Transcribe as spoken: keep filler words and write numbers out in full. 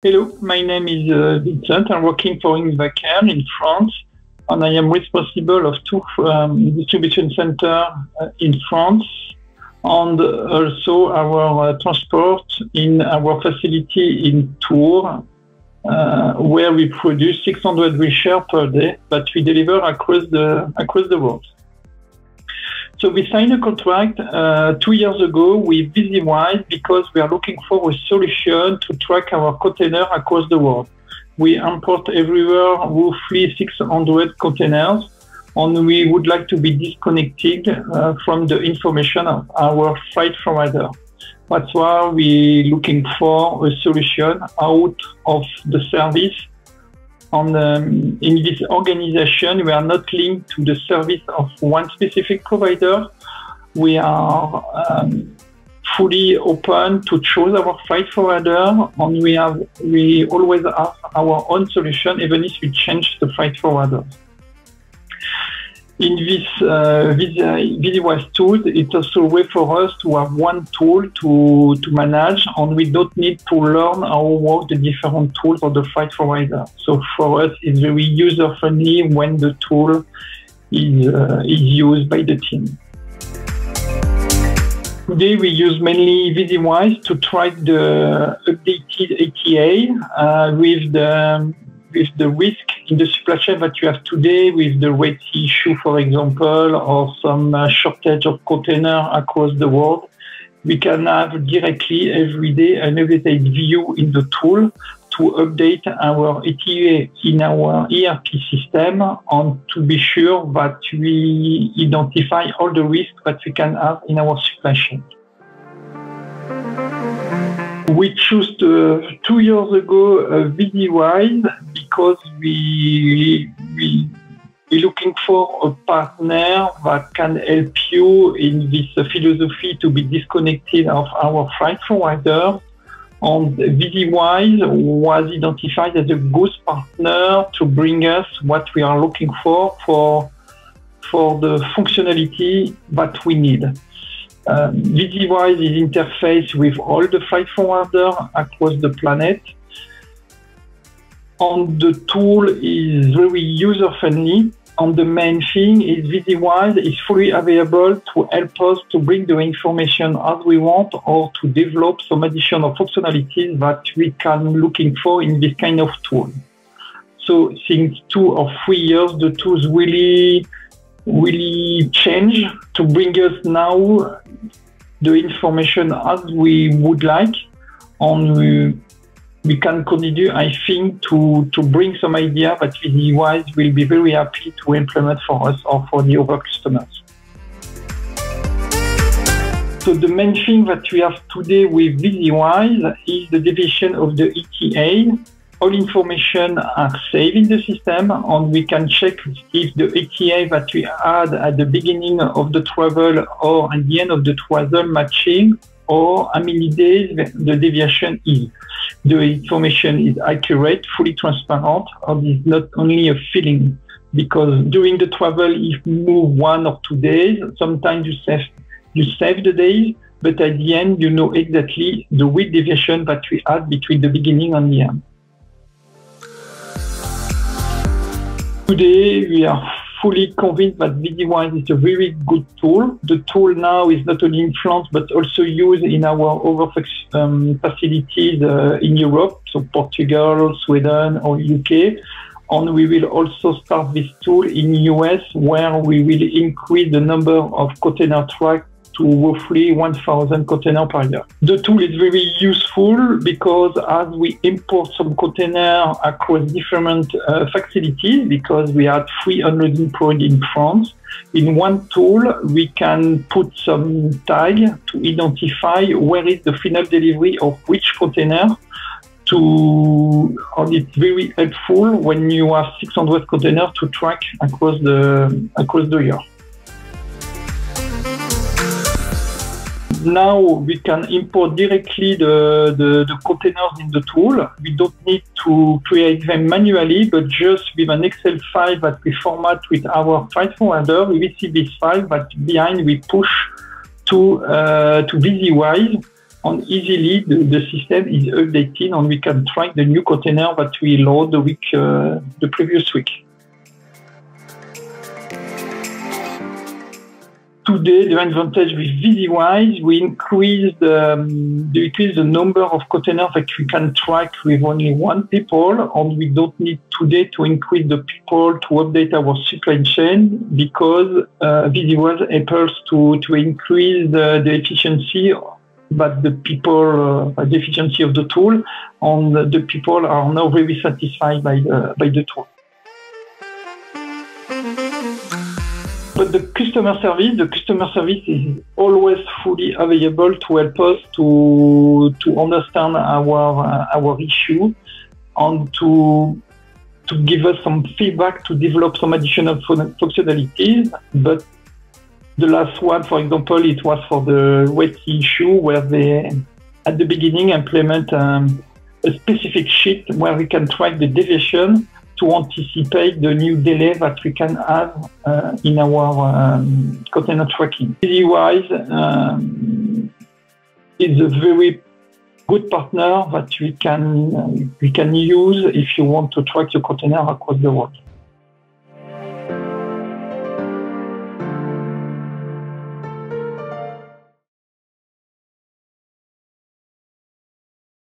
Hello, my name is uh, Vincent. I'm working for Invacare in France, and I am responsible of two um, distribution centers uh, in France, and also our uh, transport in our facility in Tours, uh, where we produce six hundred wheelchairs per day, but we deliver across the across the world. So we signed a contract uh, two years ago with Visiwise because we are looking for a solution to track our container across the world. We import everywhere roughly six hundred containers, and we would like to be disconnected uh, from the information of our freight provider. That's why we're looking for a solution out of the service. On, um, in this organization, we are not linked to the service of one specific provider. We are um, fully open to choose our freight forwarder, and we have we always have our own solution, even if we change the freight forwarder. In this uh, Visiwise tool, it's also a way for us to have one tool to, to manage, and we don't need to learn how to work the different tools of the freight provider. So for us, it's very user-friendly when the tool is, uh, is used by the team. Today, we use mainly Visiwise to track the updated A T A uh, with the with the risk in the supply chain that you have today with the Red Sea issue, for example, or some uh, shortage of container across the world. We can have directly every day an updated view in the tool to update our E T A in our E R P system and to be sure that we identify all the risks that we can have in our supply chain. We chose uh, two years ago uh, Visiwise because we we we're looking for a partner that can help you in this uh, philosophy to be disconnected of our freight provider. And Visiwise was identified as a good partner to bring us what we are looking for for for the functionality that we need. Um, Visiwise is interfaced with all the freight forwarders across the planet, and the tool is very user-friendly. And the main thing is Visiwise is fully available to help us to bring the information as we want or to develop some additional functionalities that we can looking for in this kind of tool. So since two or three years, the tools really really change to bring us now the information as we would like, and we, we can continue, I think, to, to bring some idea that Visiwise will be very happy to implement for us or for the other customers. So the main thing that we have today with Visiwise is the division of the E T A. All information are saved in the system, and we can check if the E T A that we had at the beginning of the travel or at the end of the travel matching, or how many days the deviation is. The information is accurate, fully transparent, and it's not only a feeling. Because during the travel, if you move one or two days, sometimes you save, you save the days, but at the end, you know exactly the week deviation that we had between the beginning and the end. Today, we are fully convinced that Visiwise is a very good tool. The tool now is not only in France, but also used in our other um, facilities uh, in Europe, so Portugal, Sweden, or U K. And we will also start this tool in U S, where we will increase the number of container tracks to roughly one thousand containers per year. The tool is very useful because as we import some containers across different uh, facilities, because we had three hundred employees in France, in one tool we can put some tag to identify where is the final delivery of which container. To, and it's very helpful when you have six hundred containers to track across the across the year. Now we can import directly the, the, the containers in the tool. We don't need to create them manually, but just with an Excel file that we format with our freight forwarder, we see this file, but behind we push to, uh, to Visiwise, And easily, the, the system is updated and we can track the new container that we load the week, uh, the previous week. Today, the advantage with Visiwise, we increased um, increase the number of containers that we can track with only one people, and we don't need today to increase the people to update our supply chain because uh, Visiwise helps to, to increase the, the efficiency, but the people, uh, the efficiency of the tool, and the people are now very satisfied by the, by the tool. But the customer service, the customer service is always fully available to help us to to understand our uh, our issue and to to give us some feedback to develop some additional fun functionalities. But the last one, for example, it was for the wet issue where they at the beginning implement um, a specific sheet where we can track the deviation to anticipate the new delay that we can have uh, in our um, container tracking. Visiwise um, is a very good partner that we can, uh, we can use if you want to track your container across the world.